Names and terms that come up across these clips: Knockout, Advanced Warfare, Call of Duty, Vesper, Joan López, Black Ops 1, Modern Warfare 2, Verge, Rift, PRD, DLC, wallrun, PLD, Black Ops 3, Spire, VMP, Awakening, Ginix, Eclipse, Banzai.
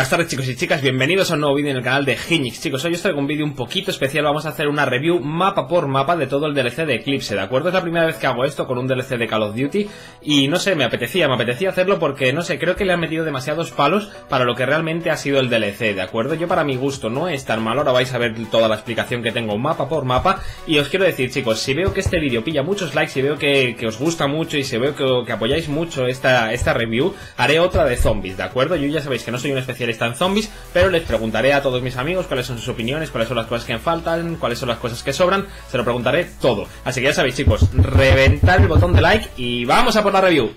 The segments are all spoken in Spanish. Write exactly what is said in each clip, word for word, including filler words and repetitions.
buenas tardes chicos y chicas, bienvenidos a un nuevo vídeo en el canal de Ginix. Chicos, hoy os traigo un vídeo un poquito especial, vamos a hacer una review mapa por mapa de todo el D L C de Eclipse, ¿de acuerdo? Es la primera vez que hago esto con un D L C de Call of Duty y no sé, me apetecía, me apetecía hacerlo porque, no sé, creo que le han metido demasiados palos para lo que realmente ha sido el D L C, ¿de acuerdo? Yo para mi gusto no es tan malo, ahora vais a ver toda la explicación que tengo mapa por mapa y os quiero decir chicos, si veo que este vídeo pilla muchos likes, si veo que, que os gusta mucho y si veo que, que apoyáis mucho esta, esta review, haré otra de zombies, ¿de acuerdo? Yo ya sabéis que no soy un especialista en zombies, pero les preguntaré a todos mis amigos cuáles son sus opiniones, cuáles son las cosas que faltan, cuáles son las cosas que sobran, se lo preguntaré todo. Así que ya sabéis chicos, reventar el botón de like y vamos a por la review.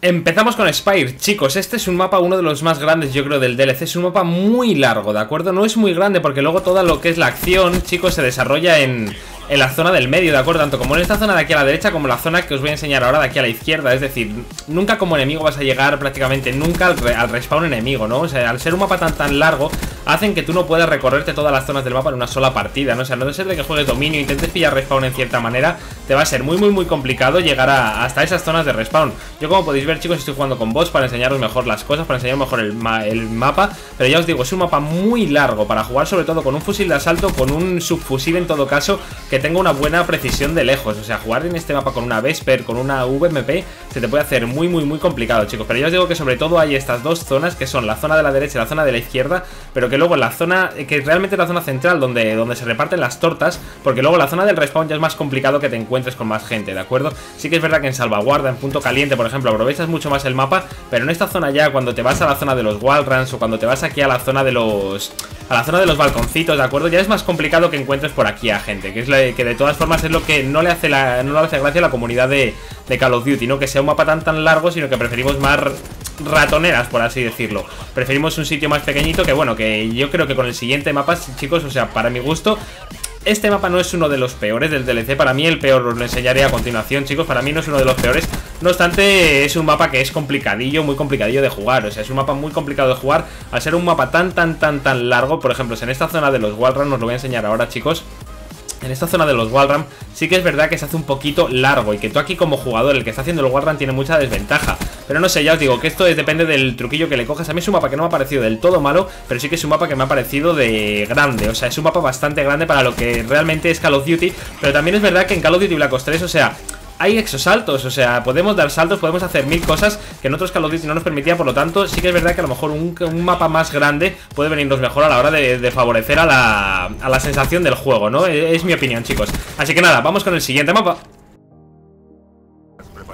Empezamos con Spire, chicos, este es un mapa uno de los más grandes yo creo del D L C, es un mapa muy largo, ¿de acuerdo? No es muy grande porque luego toda lo que es la acción, chicos, se desarrolla en... en la zona del medio, ¿de acuerdo? Tanto como en esta zona de aquí a la derecha, como la zona que os voy a enseñar ahora de aquí a la izquierda. Es decir, nunca como enemigo vas a llegar prácticamente nunca al, re al respawn enemigo, ¿no? O sea, al ser un mapa tan tan largo, hacen que tú no puedas recorrerte todas las zonas del mapa en una sola partida, ¿no? O sea, no de ser de que juegues dominio, intentes pillar respawn en cierta manera, te va a ser muy muy muy complicado llegar a, hasta esas zonas de respawn. Yo como podéis ver, chicos, estoy jugando con bots para enseñaros mejor las cosas, para enseñaros mejor el, ma el mapa. Pero ya os digo, es un mapa muy largo para jugar, sobre todo con un fusil de asalto, con un subfusil en todo caso, que tenga una buena precisión de lejos. O sea, jugar en este mapa con una Vesper, con una V M P, se te puede hacer muy muy muy complicado, chicos. Pero yo os digo que sobre todo hay estas dos zonas, que son la zona de la derecha y la zona de la izquierda, pero que luego la zona, que realmente es la zona central donde, donde se reparten las tortas, porque luego la zona del respawn ya es más complicado que te encuentres con más gente, ¿de acuerdo? Sí que es verdad que en salvaguarda, en punto caliente, por ejemplo, aprovechas mucho más el mapa, pero en esta zona ya, cuando te vas a la zona de los wallruns o cuando te vas aquí a la zona de los... a la zona de los balconcitos, ¿de acuerdo? Ya es más complicado que encuentres por aquí a gente, que es que de todas formas es lo que no le hace, la, no le hace gracia a la comunidad de, de Call of Duty, no que sea un mapa tan tan largo, sino que preferimos más ratoneras, por así decirlo. Preferimos un sitio más pequeñito que, bueno, que yo creo que con el siguiente mapa, chicos, o sea, para mi gusto, este mapa no es uno de los peores del D L C. Para mí el peor, os lo enseñaré a continuación, chicos, para mí no es uno de los peores. No obstante, es un mapa que es complicadillo, muy complicadillo de jugar, o sea, es un mapa muy complicado de jugar al ser un mapa tan tan tan tan largo. Por ejemplo, en esta zona de los wallruns, os lo voy a enseñar ahora, chicos. En esta zona de los wallruns sí que es verdad que se hace un poquito largo y que tú aquí como jugador, el que está haciendo el wallrun, tiene mucha desventaja. Pero no sé, ya os digo que esto es, depende del truquillo que le cojas. A mí es un mapa que no me ha parecido del todo malo, pero sí que es un mapa que me ha parecido de grande. O sea, es un mapa bastante grande para lo que realmente es Call of Duty. Pero también es verdad que en Call of Duty Black Ops tres, o sea... hay exosaltos, o sea, podemos dar saltos, podemos hacer mil cosas que en otros Call of Duty no nos permitía. Por lo tanto, sí que es verdad que a lo mejor un, un mapa más grande puede venirnos mejor a la hora de, de favorecer a la, a la sensación del juego, ¿no? Es, es mi opinión, chicos. Así que nada, vamos con el siguiente mapa.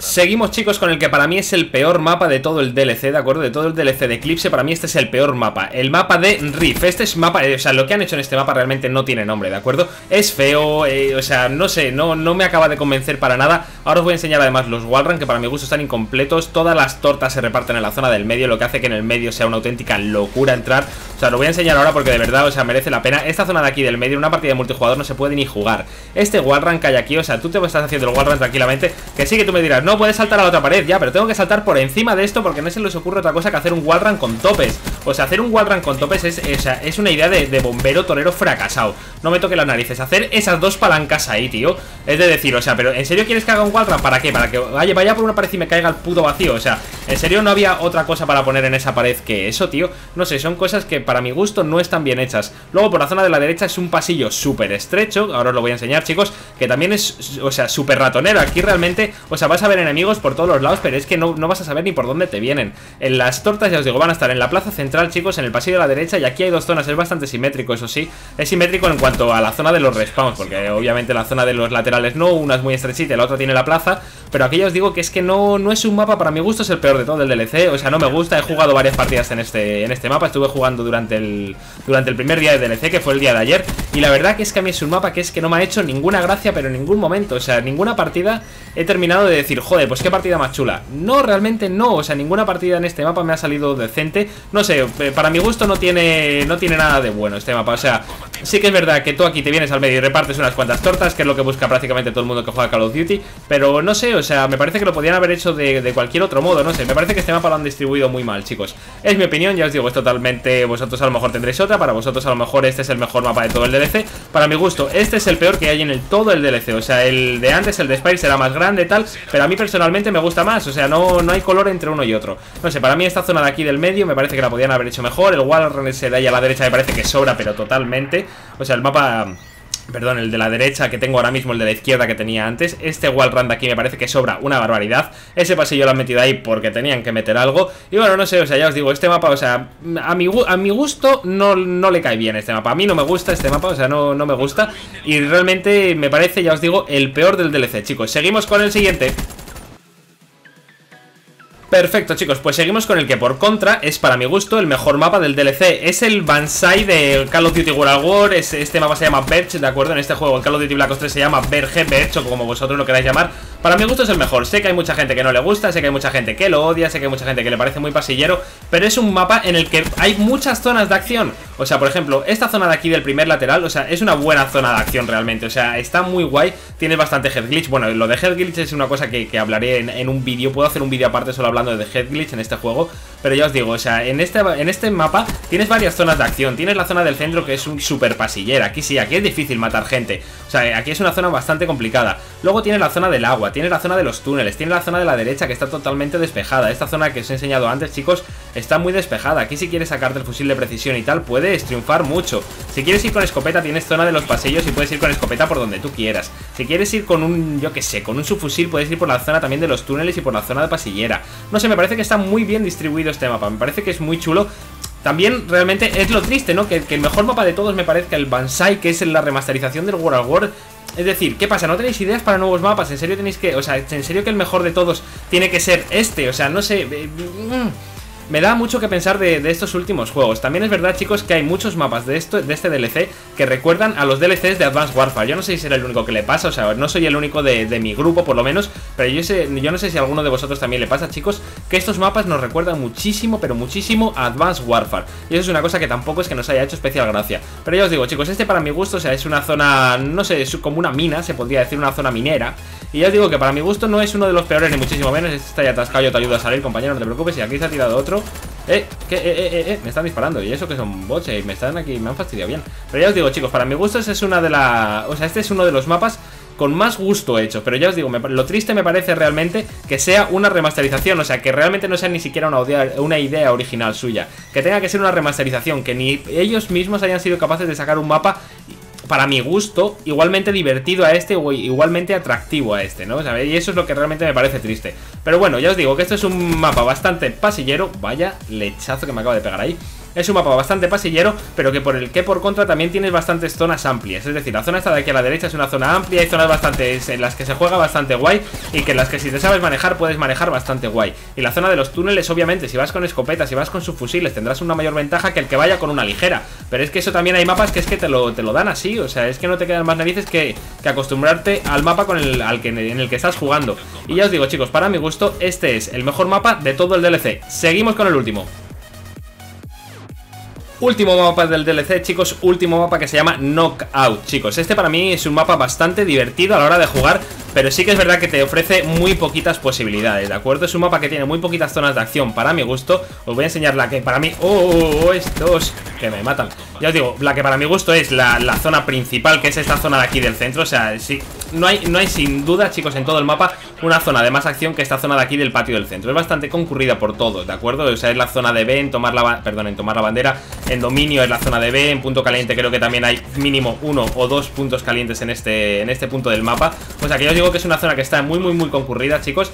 Seguimos, chicos, con el que para mí es el peor mapa de todo el D L C, ¿de acuerdo? De todo el D L C de Eclipse, para mí este es el peor mapa. El mapa de Rift, este es mapa, eh, o sea, lo que han hecho en este mapa realmente no tiene nombre, ¿de acuerdo? Es feo, eh, o sea, no sé, no, no me acaba de convencer para nada. Ahora os voy a enseñar además los wallruns, que para mi gusto están incompletos. Todas las tortas se reparten en la zona del medio, lo que hace que en el medio sea una auténtica locura entrar. O sea, lo voy a enseñar ahora porque de verdad, o sea, merece la pena. Esta zona de aquí del medio, una partida de multijugador no se puede ni jugar. Este wallrun que hay aquí, o sea, tú te estás haciendo el wallrun tranquilamente, que sí, que tú me dirás, no puedes saltar a la otra pared, ya, pero tengo que saltar por encima de esto porque no se les ocurre otra cosa que hacer un wallrun con topes. O sea, hacer un wallrun con topes es, es, es una idea de, de bombero torero fracasado. No me toque las narices, hacer esas dos palancas ahí, tío. Es de decir, o sea, pero ¿en serio quieres que haga un wallrun? ¿Para qué? Para que vaya, vaya por una pared y me caiga el puto vacío. O sea, ¿en serio no había otra cosa para poner en esa pared que eso, tío? No sé, son cosas que para mi gusto no están bien hechas. Luego por la zona de la derecha es un pasillo súper estrecho, ahora os lo voy a enseñar, chicos, que también es, o sea, súper ratonero. Aquí realmente, o sea, vas a ver enemigos por todos los lados, pero es que no, no vas a saber ni por dónde te vienen. En las tortas, ya os digo, van a estar en la plaza central, chicos, en el pasillo de la derecha, y aquí hay dos zonas, es bastante simétrico, eso sí. Es simétrico en cuanto a la zona de los respawns, porque obviamente la zona de los laterales no, una es muy estrechita, la otra tiene la plaza, pero aquí ya os digo que es que no, no es un mapa, para mi gusto es el peor de todo el D L C, o sea, no me gusta. He jugado varias partidas en este, en este mapa, estuve jugando durante el, durante el primer día de D L C, que fue el día de ayer, y la verdad que es que a mí es un mapa que es que no me ha hecho ninguna gracia, pero en ningún momento, o sea, ninguna partida he terminado de decir, joder, pues qué partida más chula. No, realmente no, o sea, ninguna partida en este mapa me ha salido decente. No sé, para mi gusto no tiene, no tiene nada de bueno este mapa. O sea, sí que es verdad que tú aquí te vienes al medio y repartes unas cuantas tortas, que es lo que busca prácticamente todo el mundo que juega Call of Duty, pero no sé, o sea, me parece que lo podían haber hecho de, de cualquier otro modo, no sé, me parece que este mapa lo han distribuido muy mal, chicos. Es mi opinión, ya os digo, es totalmente vosotros vosotros a lo mejor tendréis otra, para vosotros a lo mejor este es el mejor mapa de todo el D L C. Para mi gusto, este es el peor que hay en el, todo el D L C. O sea, el de antes, el de Spire, será más grande tal, pero a mí personalmente me gusta más. O sea, no, no hay color entre uno y otro. No sé, para mí esta zona de aquí del medio me parece que la podían haber hecho mejor. El wall se da ahí a la derecha, me parece que sobra, pero totalmente. O sea, el mapa... Perdón, el de la derecha que tengo ahora mismo, el de la izquierda que tenía antes. Este wallrun de aquí me parece que sobra una barbaridad. Ese pasillo lo han metido ahí porque tenían que meter algo. Y bueno, no sé, o sea, ya os digo, este mapa, o sea, a mi, a mi gusto no, no le cae bien este mapa. A mí no me gusta este mapa, o sea, no, no me gusta. Y realmente me parece, ya os digo, el peor del D L C, chicos. Seguimos con el siguiente. Perfecto, chicos, pues seguimos con el que por contra es para mi gusto el mejor mapa del D L C. Es el Banzai de Call of Duty World War. Es, este mapa se llama Verge, ¿de acuerdo? En este juego, en Call of Duty Black Ops tres se llama Verge, Verge, o como vosotros lo queráis llamar. Para mi gusto es el mejor. Sé que hay mucha gente que no le gusta, sé que hay mucha gente que lo odia, sé que hay mucha gente que le parece muy pasillero, pero es un mapa en el que hay muchas zonas de acción. O sea, por ejemplo, esta zona de aquí del primer lateral, o sea, es una buena zona de acción realmente. O sea, está muy guay, tiene bastante head glitch. Bueno, lo de head glitch es una cosa que, que hablaré en, en un vídeo. Puedo hacer un vídeo aparte solo hablando de head glitch en este juego. Pero ya os digo, o sea, en este, en este mapa tienes varias zonas de acción. Tienes la zona del centro que es un super pasillera. Aquí sí, aquí es difícil matar gente. O sea, aquí es una zona bastante complicada. Luego tienes la zona del agua, tiene la zona de los túneles, tiene la zona de la derecha que está totalmente despejada. Esta zona que os he enseñado antes, chicos, está muy despejada. Aquí si quieres sacarte el fusil de precisión y tal, puedes triunfar mucho. Si quieres ir con escopeta, tienes zona de los pasillos y puedes ir con escopeta por donde tú quieras. Si quieres ir con un, yo que sé, con un subfusil, puedes ir por la zona también de los túneles y por la zona de pasillera. No sé, me parece que está muy bien distribuido este mapa. Me parece que es muy chulo. También realmente es lo triste, ¿no? Que, que el mejor mapa de todos me parezca el Banzai, que es la remasterización del World War. Es decir, ¿qué pasa? ¿No tenéis ideas para nuevos mapas? ¿En serio tenéis que...? O sea, ¿en serio que el mejor de todos tiene que ser este? O sea, no sé... Me da mucho que pensar de, de estos últimos juegos. También es verdad, chicos, que hay muchos mapas de, esto, de este D L C que recuerdan a los D L Cs de Advanced Warfare. Yo no sé si será el único que le pasa, o sea, no soy el único de, de mi grupo, por lo menos, pero yo, sé, yo no sé si a alguno de vosotros también le pasa, chicos, que estos mapas nos recuerdan muchísimo, pero muchísimo a Advanced Warfare. Y eso es una cosa que tampoco es que nos haya hecho especial gracia. Pero ya os digo, chicos, este para mi gusto, o sea, es una zona, no sé, es como una mina, se podría decir, una zona minera. Y ya os digo que para mi gusto no es uno de los peores, ni muchísimo menos. Este está ya atascado, yo te ayudo a salir, compañero, no te preocupes. Y aquí se ha tirado otro. Eh, que, eh, eh, eh, me están disparando. Y eso que son bots, me están aquí, me han fastidiado bien. Pero ya os digo, chicos, para mi gusto es una de la... O sea, este es uno de los mapas con más gusto hecho, pero ya os digo, me, lo triste me parece realmente que sea una remasterización. O sea, que realmente no sea ni siquiera una, una idea original suya, que tenga que ser una remasterización, que ni ellos mismos hayan sido capaces de sacar un mapa para mi gusto igualmente divertido a este o igualmente atractivo a este, ¿no? O sea, y eso es lo que realmente me parece triste. Pero bueno, ya os digo que esto es un mapa bastante pasillero. Vaya lechazo que me acabo de pegar ahí. Es un mapa bastante pasillero, pero que por el que por contra también tienes bastantes zonas amplias. Es decir, la zona esta de aquí a la derecha es una zona amplia. Hay zonas bastante en las que se juega bastante guay, y que en las que si te sabes manejar puedes manejar bastante guay. Y la zona de los túneles, obviamente, si vas con escopetas, si vas con subfusiles, tendrás una mayor ventaja que el que vaya con una ligera. Pero es que eso también hay mapas que es que te lo, te lo dan así. O sea, es que no te quedan más narices que, que acostumbrarte al mapa con el, al que, en el que estás jugando. Y ya os digo, chicos, para mi gusto este es el mejor mapa de todo el D L C. Seguimos con el último. Último mapa del D L C, chicos, último mapa que se llama Knockout, chicos. Este para mí es un mapa bastante divertido a la hora de jugar, pero sí que es verdad que te ofrece muy poquitas posibilidades, ¿de acuerdo? Es un mapa que tiene muy poquitas zonas de acción, para mi gusto. Os voy a enseñar la que para mí... ¡Oh, oh, oh! Estos que me matan. Ya os digo, la que para mi gusto es la, la zona principal, que es esta zona de aquí del centro. O sea, sí, no hay, no hay sin duda, chicos, en todo el mapa una zona de más acción que esta zona de aquí del patio del centro. Es bastante concurrida por todos, ¿de acuerdo? O sea, es la zona de B en tomar la, perdón, en tomar la bandera. En dominio es la zona de B, en punto caliente creo que también hay mínimo uno o dos puntos calientes en este, en este punto del mapa. O sea que yo os digo que es una zona que está muy muy muy concurrida, chicos.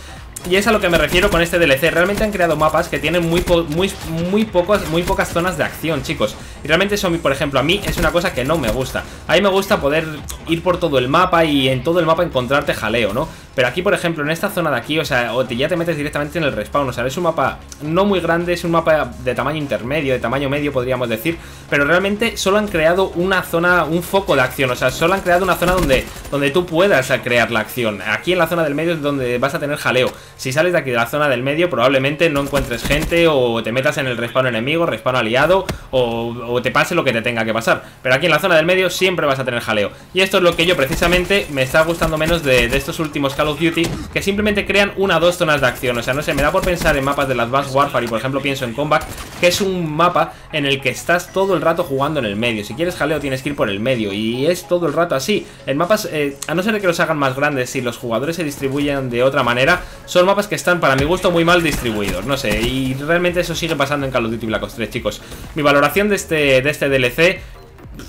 Y es a lo que me refiero con este D L C. Realmente han creado mapas que tienen muy, po muy, muy, pocos, muy pocas zonas de acción, chicos. Y realmente eso, por ejemplo, a mí es una cosa que no me gusta. A mí me gusta poder ir por todo el mapa y en todo el mapa encontrarte jaleo, ¿no? Pero aquí, por ejemplo, en esta zona de aquí, o sea, ya te metes directamente en el respawn. O sea, es un mapa no muy grande, es un mapa de tamaño intermedio, de tamaño medio, podríamos decir. Pero realmente solo han creado una zona, un foco de acción. O sea, solo han creado una zona donde, donde tú puedas crear la acción. Aquí en la zona del medio es donde vas a tener jaleo. Si sales de aquí de la zona del medio, probablemente no encuentres gente, o te metas en el respawn enemigo, respawn aliado, o, o te pase lo que te tenga que pasar. Pero aquí en la zona del medio siempre vas a tener jaleo. Y esto es lo que yo precisamente me está gustando menos de, de estos últimos Call of Duty, que simplemente crean una o dos zonas de acción. O sea, no sé, me da por pensar en mapas de las Advanced Warfare, y por ejemplo pienso en Combat, que es un mapa en el que estás todo el rato jugando en el medio. Si quieres jaleo tienes que ir por el medio, y es todo el rato así. En mapas, eh, a no ser que los hagan más grandes y los jugadores se distribuyan de otra manera, son mapas que están, para mi gusto, muy mal distribuidos, no sé, y realmente eso sigue pasando en Call of Duty Black Ops tres, chicos. Mi valoración de este, de este D L C,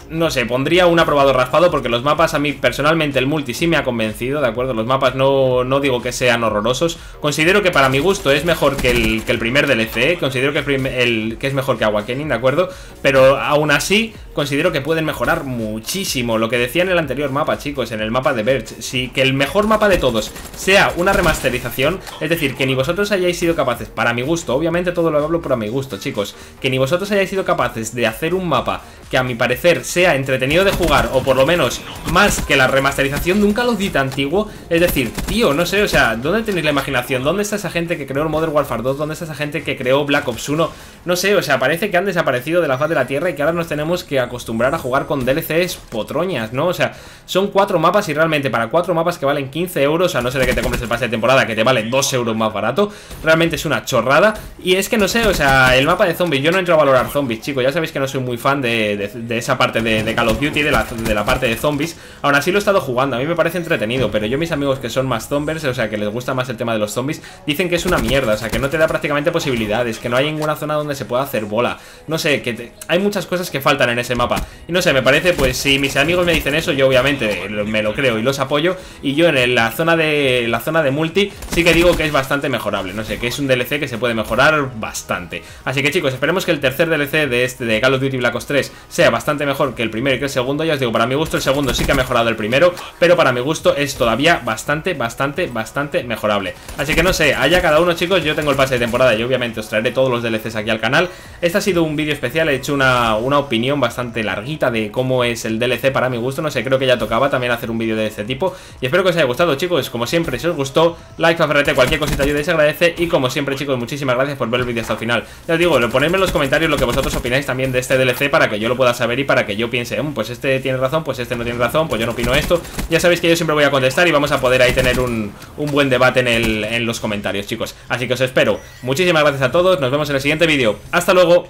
no sé, pondría un aprobado raspado, porque los mapas, a mí personalmente el multi sí me ha convencido, ¿de acuerdo? Los mapas no, no digo que sean horrorosos. Considero que para mi gusto es mejor que el, que el primer D L C, considero que, el, el, que es mejor que Awakening, ¿de acuerdo? Pero aún así, considero que pueden mejorar muchísimo. Lo que decía en el anterior mapa, chicos, en el mapa de Verge, si que el mejor mapa de todos sea una remasterización, es decir, que ni vosotros hayáis sido capaces, para mi gusto, obviamente todo lo hablo por mi gusto, chicos, que ni vosotros hayáis sido capaces de hacer un mapa que a mi parecer sea entretenido de jugar, o por lo menos más que la remasterización de un Call of Duty antiguo. Es decir, tío, no sé, o sea, ¿dónde tenéis la imaginación? ¿Dónde está esa gente que creó el Modern Warfare dos? ¿Dónde está esa gente que creó Black Ops uno? No sé, o sea, parece que han desaparecido de la faz de la tierra y que ahora nos tenemos que acostumbrar a jugar con D L Cs potroñas, ¿no? O sea, son cuatro mapas y realmente para cuatro mapas que valen quince euros, a no ser que te compres el pase de temporada que te vale dos euros más barato, realmente es una chorrada. Y es que no sé, o sea, el mapa de zombies, yo no entro a valorar zombies, chicos, ya sabéis que no soy muy fan de, de, de esa parte de, de Call of Duty, de la, de la parte de zombies. Aún así lo he estado jugando, a mí me parece entretenido, pero yo, mis amigos que son más zombers, o sea, que les gusta más el tema de los zombies, dicen que es una mierda, o sea, que no te da prácticamente posibilidades, que no hay ninguna zona donde se pueda hacer bola, no sé, que te... hay muchas cosas que faltan en ese mapa, y no sé, me parece, pues si mis amigos me dicen eso, yo obviamente me lo creo y los apoyo, y yo en la zona de la zona de multi sí que digo que es bastante mejorable, no sé, que es un D L C que se puede mejorar bastante. Así que, chicos, esperemos que el tercer D L C de este de Call of Duty Black Ops tres sea bastante mejor que el primero y que el segundo. Ya os digo, para mi gusto el segundo sí que ha mejorado el primero, pero para mi gusto es todavía bastante, bastante, bastante mejorable. Así que no sé, allá cada uno, chicos. Yo tengo el pase de temporada y obviamente os traeré todos los D L Cs aquí al canal. Este ha sido un vídeo especial, he hecho una, una opinión bastante larguita de cómo es el D L C para mi gusto, no sé, creo que ya tocaba también hacer un vídeo de este tipo, y espero que os haya gustado, chicos. Como siempre, si os gustó, like, favorite, cualquier cosita ayuda y se agradece, y como siempre, chicos, muchísimas gracias por ver el vídeo hasta el final. Ya os digo, ponedme en los comentarios lo que vosotros opináis también de este D L C, para que yo lo pueda saber y para que yo piense, mmm, pues este tiene razón, pues este no tiene razón, pues yo no opino esto. Ya sabéis que yo siempre voy a contestar y vamos a poder ahí tener un, un buen debate en, el, en los comentarios, chicos. Así que os espero, muchísimas gracias a todos, nos vemos en el siguiente vídeo, hasta luego.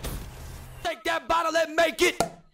Take that bottle and make it.